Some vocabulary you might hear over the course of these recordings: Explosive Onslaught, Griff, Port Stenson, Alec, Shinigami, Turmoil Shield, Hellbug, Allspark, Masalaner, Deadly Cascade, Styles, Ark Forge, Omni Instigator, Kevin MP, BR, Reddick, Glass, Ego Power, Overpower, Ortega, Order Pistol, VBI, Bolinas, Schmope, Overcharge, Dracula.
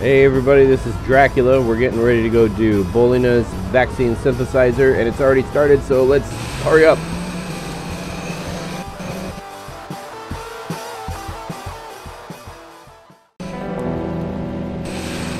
Hey everybody, this is Dracula. We're getting ready to go do Bolinas vaccine synthesizer, and it's already started, so let's hurry up.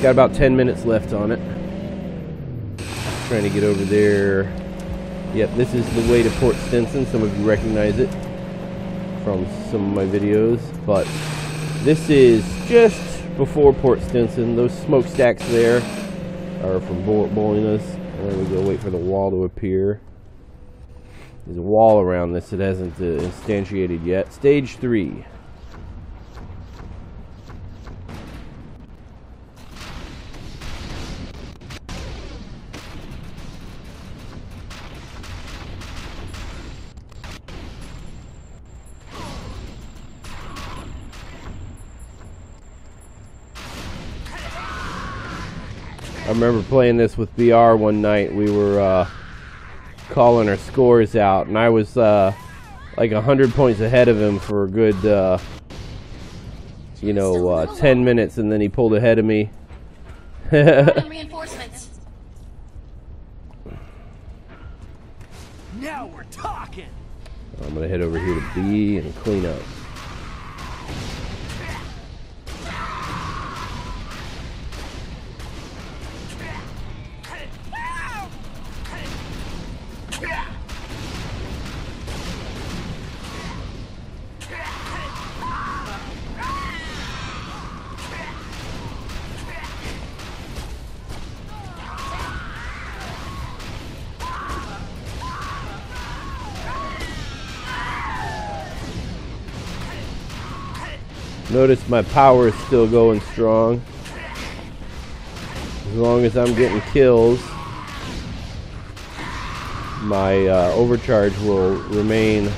Got about 10 minutes left on it. Trying to get over there. Yep, this is the way to Port Stenson. Some of you recognize it from some of my videos, but this is just before Port Stenson. Those smokestacks there are from Bolinas. There we go, wait for the wall to appear. There's a wall around this that hasn't instantiated yet. Stage 3. I remember playing this with BR one night. We were calling our scores out, and I was like 100 points ahead of him for a good 10 minutes, and then he pulled ahead of me. Reinforcements. Now we're talking. I'm gonna head over here to B and clean up. Notice my power is still going strong. As long as I'm getting kills, my overcharge will remain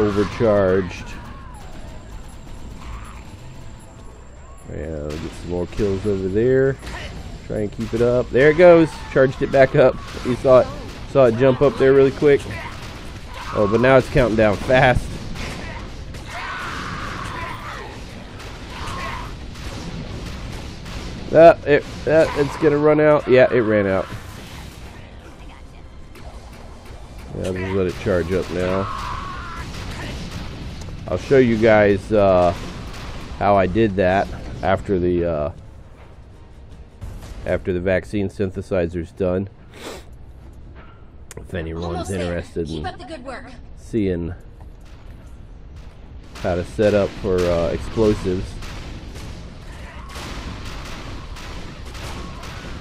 overcharged. Yeah, I'll get some more kills over there. Try and keep it up. There it goes. Charged it back up. You saw it jump up there really quick. Oh, but now it's counting down fast. It's gonna run out. Yeah, it ran out. Yeah, I'll just let it charge up now. I'll show you guys how I did that after the vaccine synthesizer's done. If anyone's interested in seeing how to set up for explosives.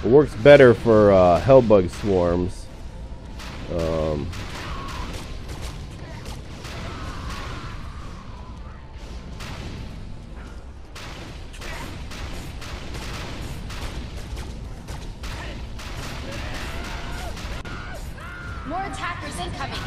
It works better for Hellbug swarms. More attackers incoming.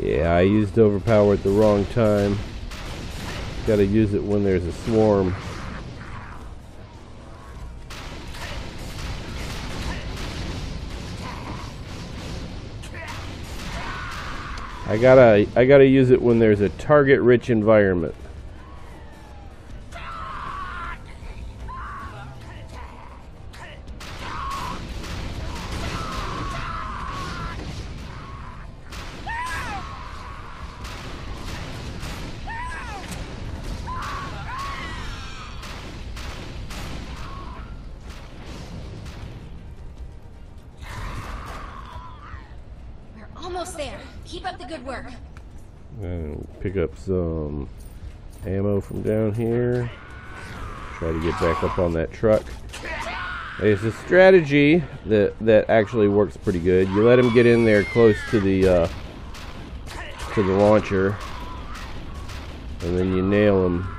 Yeah, I used Overpower at the wrong time. Gotta use it when there's a swarm. I gotta use it when there's a target-rich environment. Almost there. Keep up the good work. And pick up some ammo from down here. Try to get back up on that truck. It's a strategy that actually works pretty good. You let him get in there close to the launcher, and then you nail him.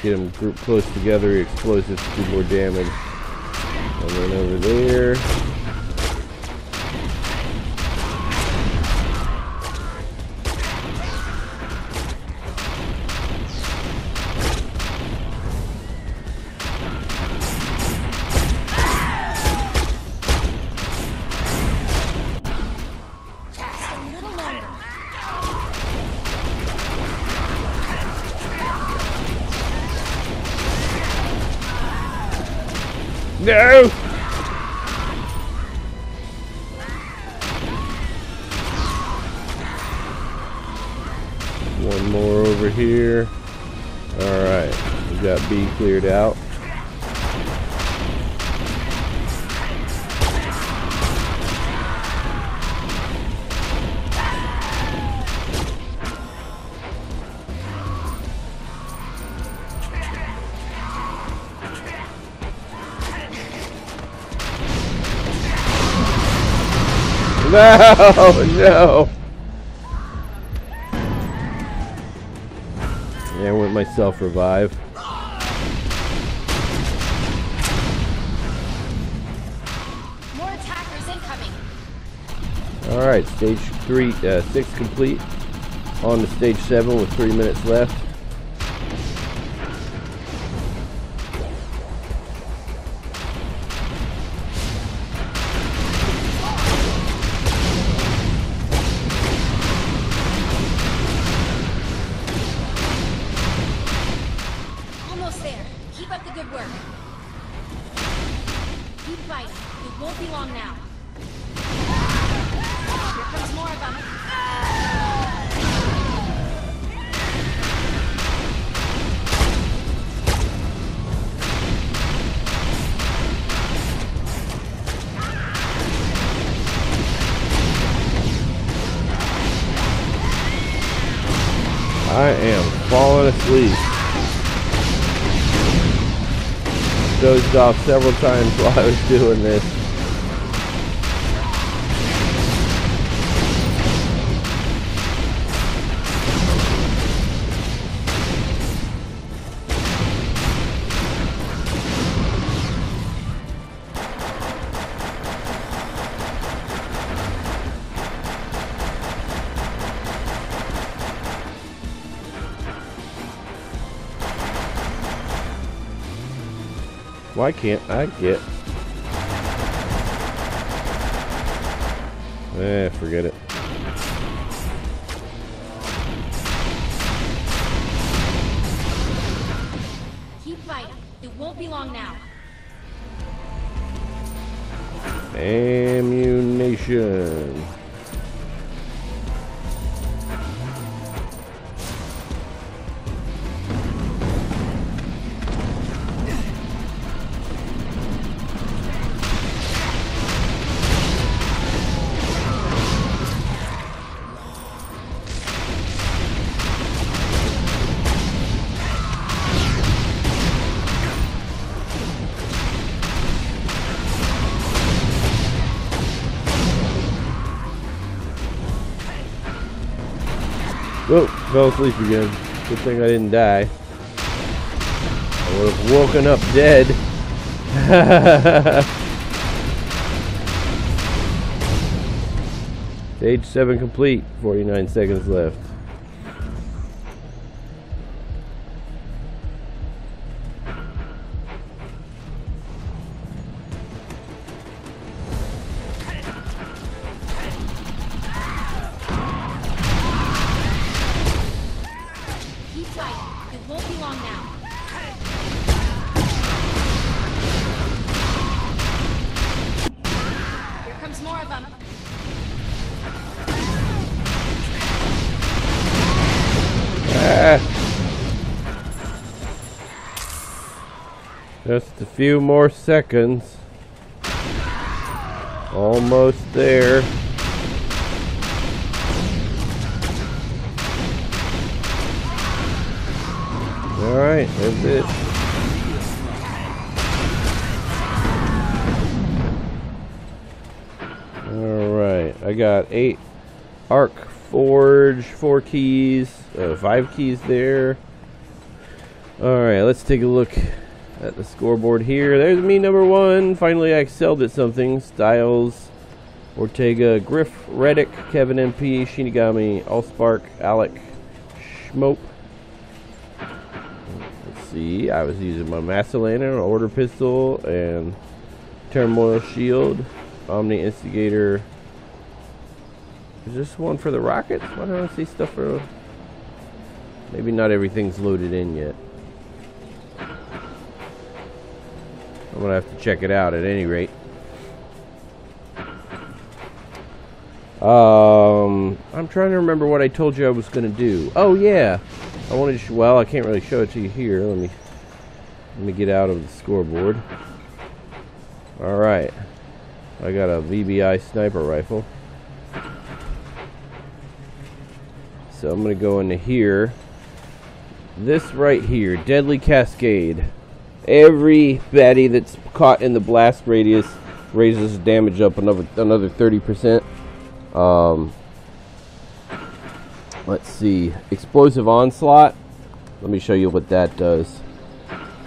Get them grouped close together. Explosives do more damage. And then over there. No! One more over here. Alright, we got B cleared out. No! Yeah, I went myself revive. More attackers incoming. All right, stage 6 complete. On to stage 7 with 3 minutes left. I am falling asleep. Dozed off several times while I was doing this. Why can't I get... forget it. Keep fighting. It won't be long now. Ammunition. Oh, fell asleep again. Good thing I didn't die. I would have woken up dead. Stage 7 complete. 49 seconds left. Just a few more seconds. Almost there. Alright, That's it. Alright, I got 8 Ark Forge, 4 keys, 5 keys there. Alright, let's take a look at the scoreboard here. There's me, #1. Finally, I excelled at something. Styles, Ortega, Griff, Reddick, Kevin MP, Shinigami, Allspark, Alec, Schmope. Let's see, I was using my Masalaner, Order Pistol, and Turmoil Shield, Omni Instigator. Is this one for the rockets? Why don't I see stuff for... Maybe not everything's loaded in yet. I'm gonna have to check it out at any rate. I'm trying to remember what I told you I was gonna do. Oh yeah, I wanted to. Well, I can't really show it to you here. Let me get out of the scoreboard. All right, I got a VBI sniper rifle, so I'm gonna go into here. This right here, Deadly Cascade. Every baddie that's caught in the blast radius raises damage up another 30%. Let's see, Explosive Onslaught. Let me show you what that does.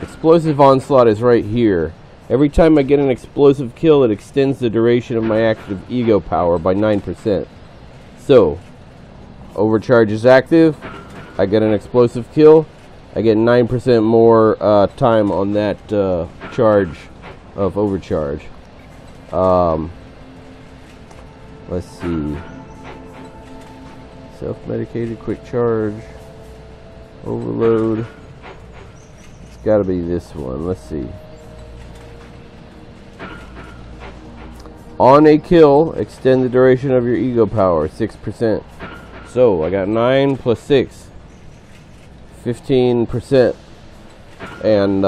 Explosive Onslaught is right here. Every time I get an explosive kill, it extends the duration of my active Ego Power by 9%. So, Overcharge is active, I get an explosive kill, I get 9% more time on that charge of Overcharge. Let's see. Self-medicated, quick charge, overload. It's got to be this one. Let's see. On a kill, extend the duration of your Ego Power, 6%. So I got 9 plus 6, 15%. And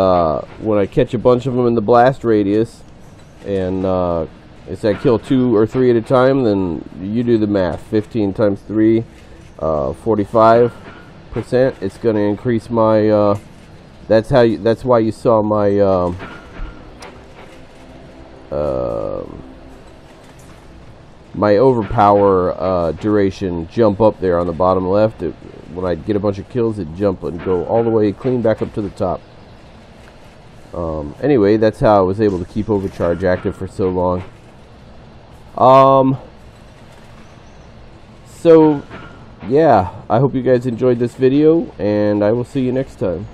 when I catch a bunch of them in the blast radius, and if I kill 2 or 3 at a time, then you do the math. 15 times 3, 45%. It's going to increase my, that's why you saw my, my overpower duration jump up there on the bottom left. When I get a bunch of kills, it jump and go all the way clean back up to the top. Anyway, that's how I was able to keep Overcharge active for so long. So yeah, I hope you guys enjoyed this video, and I will see you next time.